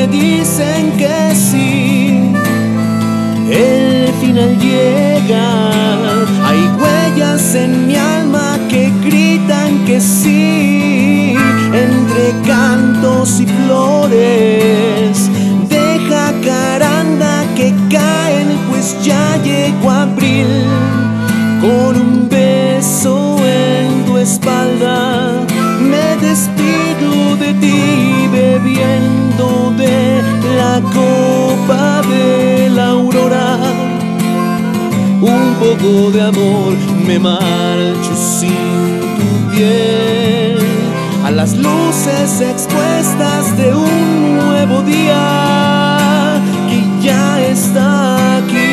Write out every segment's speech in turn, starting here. me dicen que sí, el final llega. Hay huellas en mi alma que gritan que sí. Entre cantos y flores de jacaranda que caen, pues ya llegó abril. Con un beso en tu espalda me despido de ti, bebiendo de la copa de la aurora. Un poco de amor, me marcho sin tu piel a las luces expuestas de un nuevo día que ya está aquí.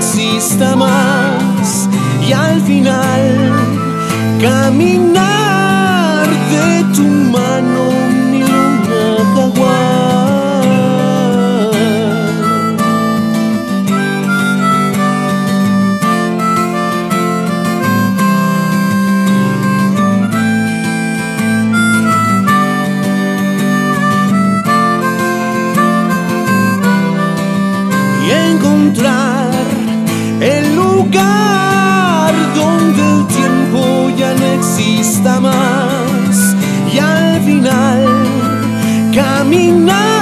Exista más y al final caminar de tu mano, mi luna jaguar, y encontrar lugar donde el tiempo ya no exista más y al final caminar.